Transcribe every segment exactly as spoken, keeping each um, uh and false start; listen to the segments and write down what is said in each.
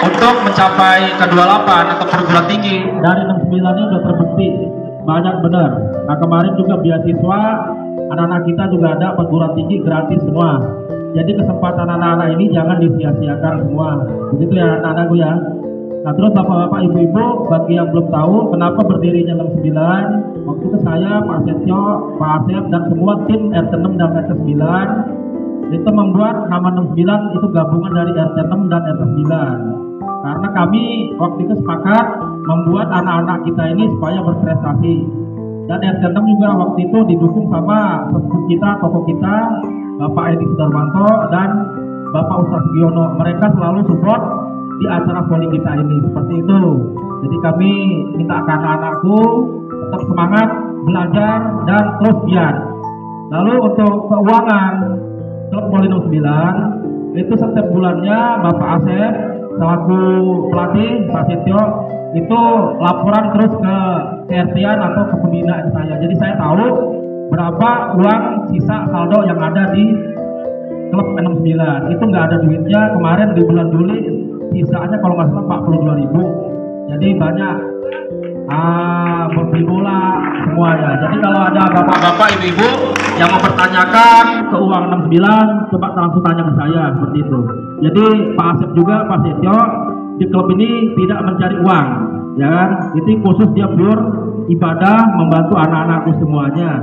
untuk mencapai ke dua puluh delapan atau perguruan tinggi. Dari enam puluh sembilan ini sudah terbukti banyak benar. Nah, kemarin juga beasiswa anak-anak kita juga ada perguruan tinggi gratis semua. Jadi kesempatan anak-anak ini jangan disia-siakan semua. Begitu ya anak-anak gue ya. Nah, terus bapak-bapak, ibu-ibu, bagi yang belum tahu kenapa berdirinya enam puluh sembilan, waktu itu saya, Pak Setyo, Pak Asep, dan semua tim R T enam dan R T sembilan itu membuat nama enam puluh sembilan itu gabungan dari R T enam dan R T sembilan, karena kami waktu itu sepakat membuat anak-anak kita ini supaya berprestasi. Dan R T enam juga waktu itu didukung sama sepupu kita, tokoh kita, Bapak Edi Sudarmanto dan Bapak Ustaz Giono. Mereka selalu support di acara voli kita ini, seperti itu. Jadi kami minta anak-anakku tetap semangat belajar dan terus giat. Lalu untuk keuangan klub voli enam puluh sembilan itu setiap bulannya Bapak Asep selaku pelatih, Pak Setyo itu laporan terus ke R T N atau ke pembinaan saya. Jadi saya tahu berapa uang sisa saldo yang ada di klub enam puluh sembilan. Itu nggak ada duitnya kemarin di bulan Juli. Sisanya kalau nggak salah empat puluh dua ribu, jadi banyak ah, berbola semuanya. Jadi kalau ada bapak-bapak, ibu-ibu yang mempertanyakan keuangan enam puluh sembilan, coba langsung tanya ke saya, seperti itu. Jadi Pak Asep juga, Pak Setyo, di klub ini tidak mencari uang, ya kan? Itu khusus dia pure ibadah, membantu anak-anakku semuanya.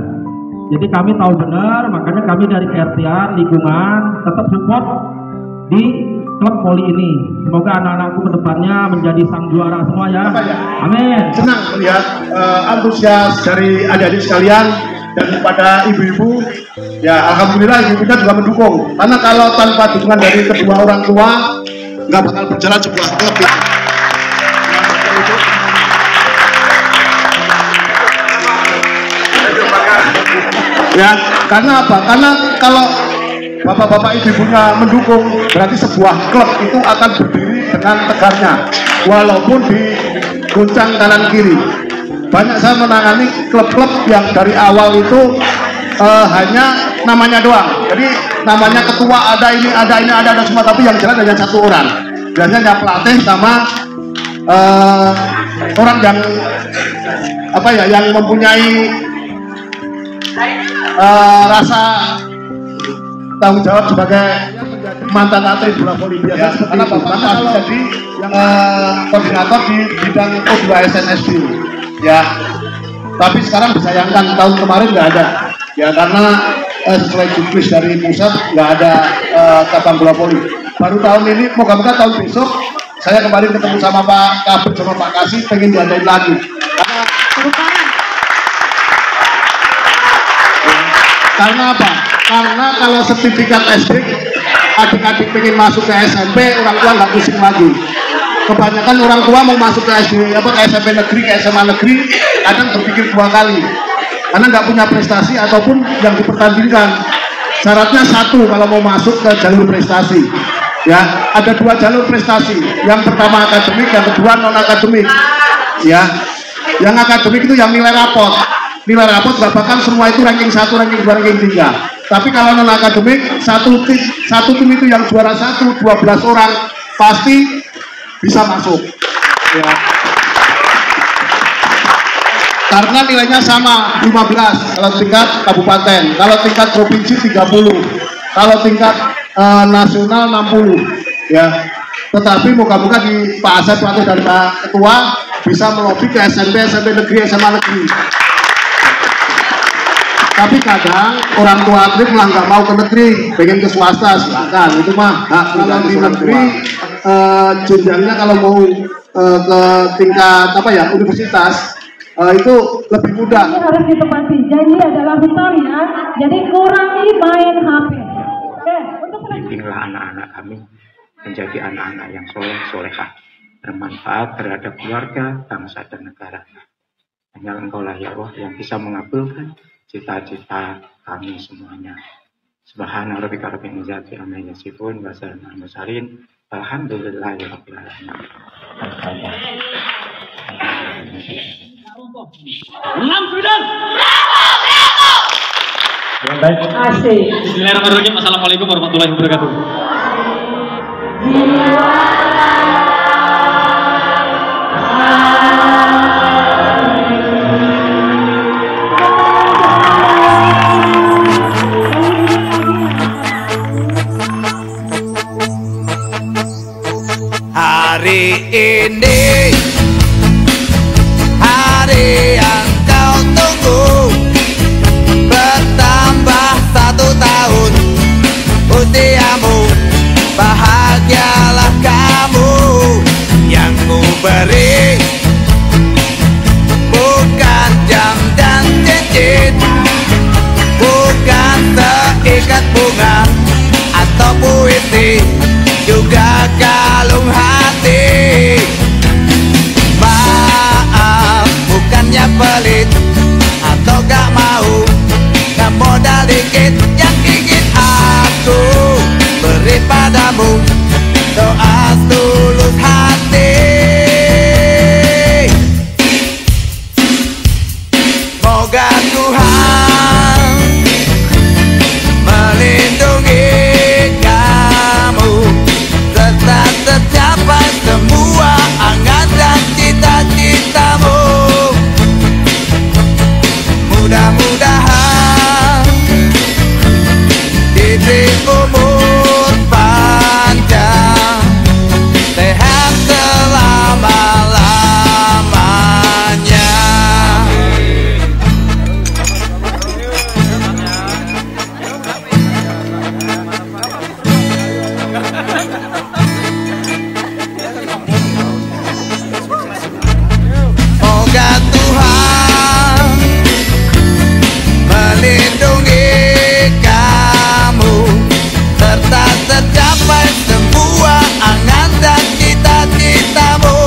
Jadi kami tahu benar, makanya kami dari R T N lingkungan tetap support di klub voli ini. Semoga anak-anakku kedepannya menjadi sang juara semua ya. Amin. Senang melihat uh, antusias dari adik-adik sekalian dan kepada ibu-ibu. Ya alhamdulillah ibu-ibu juga mendukung. Karena kalau tanpa dukungan dari kedua orang tua nggak bakal berjalan sebuah klub. Ya. Ya karena apa? Karena kalau bapak-bapak ibu-ibunya mendukung, berarti sebuah klub itu akan berdiri dengan tegaknya walaupun diguncang kanan kiri. Banyak saya menangani klub-klub yang dari awal itu uh, hanya namanya doang, jadi namanya ketua ada ini ada ini ada ada semua, tapi yang jalan hanya satu orang, biasanya pelatih sama uh, orang yang apa ya, yang mempunyai uh, rasa tanggung jawab sebagai mantan atlet bola voli biasa ya, seperti itu. Bapak kalau jadi yang uh, koordinator di bidang O dua S N S D ya, tapi sekarang disayangkan tahun kemarin nggak ada ya, karena uh, sesuai juklis dari pusat nggak ada uh, cabang bola voli. Baru tahun ini, moga-moga tahun besok saya kemarin ketemu sama Pak Kapit sama Pak Kasih pengen diadain lagi. Karena, karena apa? Karena kalau sertifikat S D, adik-adik pengen masuk ke S M P, orang tua nggak pusing lagi. Kebanyakan orang tua mau masuk ke S D, apa ke S M P negeri, ke S M A negeri, kadang berpikir dua kali, karena nggak punya prestasi ataupun yang dipertandingkan. Syaratnya satu kalau mau masuk ke jalur prestasi. Ya, ada dua jalur prestasi. Yang pertama akademik, yang kedua non akademik. Ya, yang akademik itu yang nilai rapot, nilai rapot bahkan semua itu ranking satu, ranking dua, ranking tiga. Tapi kalau non akademik, satu tim, satu tim itu yang juara satu, dua belas orang pasti bisa masuk. Ya. Karena nilainya sama, lima belas kalau tingkat kabupaten, kalau tingkat provinsi tiga puluh, kalau tingkat uh, nasional enam puluh. Ya. Tetapi moga-moga di Pak Asep atau dari Pak Ketua bisa melobi ke S M P, S M P negeri, S M A negeri. Tapi kadang orang tua atlet malah nggak mau ke negeri, pengen ke swasta, silakan. Itu mah hak kalau di negeri jenjangnya kalau mau uh, ke tingkat apa ya universitas uh, itu lebih mudah. Ini harus ditepati. Janji adalah hutang ya. Jadi kurangi main H P. Oke, untuk bimbinglah anak-anak kami menjadi anak-anak yang soleh solehah, bermanfaat terhadap keluarga, bangsa dan negara. Hanya Engkaulah ya Allah yang bisa mengabulkan cita-cita kami semuanya. Subhanallah rabbika rabbil izzati amma yasifun wa salamun alal mursalin. Alhamdulillahirabbil alamin. Bismillahirrahmanirrahim. Assalamualaikum warahmatullahi wabarakatuh. Hari ini hari yang kau tunggu, bertambah satu tahun usiamu. Bahagialah kamu, yang ku beri bukan jam dan cincin, bukan seikat bunga atau puisi, juga kalung hati. Maaf, bukannya pelit atau gak mau, gak modal dikit. Yang ingin aku beri padamu, doa tulus hati. Moga Tuhan melindungi kamu, serta tercapai semua angan dan cita-citamu. Mudah-mudahan diberi umur panjang, sehat selama-lamanya. Moga Tuhan melindungi kamu, serta tercapai semua angan dan cita-citamu.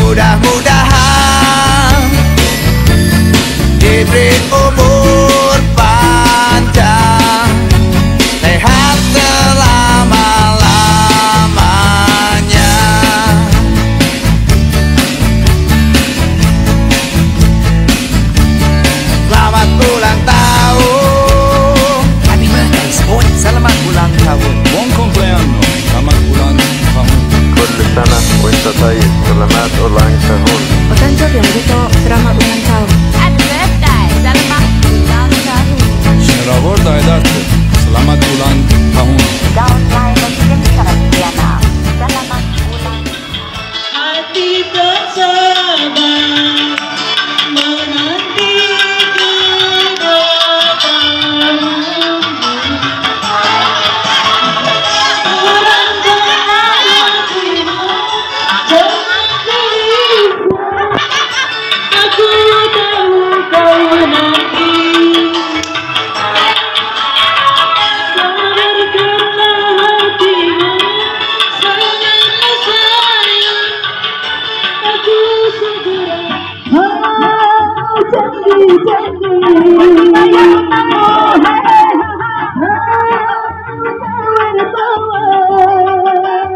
Mudah-mudahan diberi umur panjang, sehat selama-lamanya. Selamat ulang tahun, Ani Manis. Oh, selamat ulang tahun. Buon compleanno. Selamat ulang tahun. Kulisana, Winta Tayi. Selamat ulang tahun. Otanjo Bianguto, selamat ulang tahun. Advertai, selamat ulang tahun. Sherabor Daidart, selamat ulang tahun. Daun Lai Muslim Sarabiana, selamat ulang tahun. Hati bersabar menanti kedatanganmu. Orang bahagiamu jangan gelisah, aku tahu kau nanti. Sadarkanlah hatimu, sayangnya sayang, aku segera mau janji-janji. Oh, hai, hai, tawar-tawar,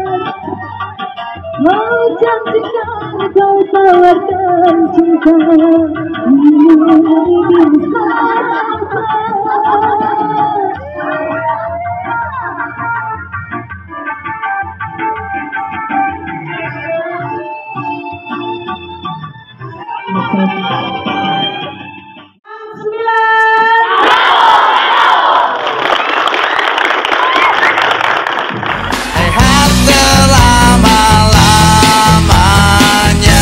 mau janjikan kau tawarkan cintamu. Sehat selama-lamanya.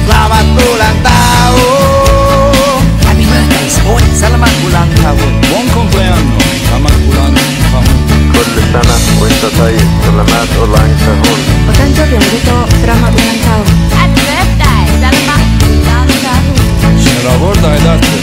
Selamat ulang tahun, Ani Manis. Oh, selamat ulang tahun. Buon compleanno. Selamat ulang tahun. Kulisana, Winta Tayi. Selamat ulang tahun. Otanjo Bianguto, selamat ulang tahun. Advertai, selamat ulang tahun. Sherabor Daidart.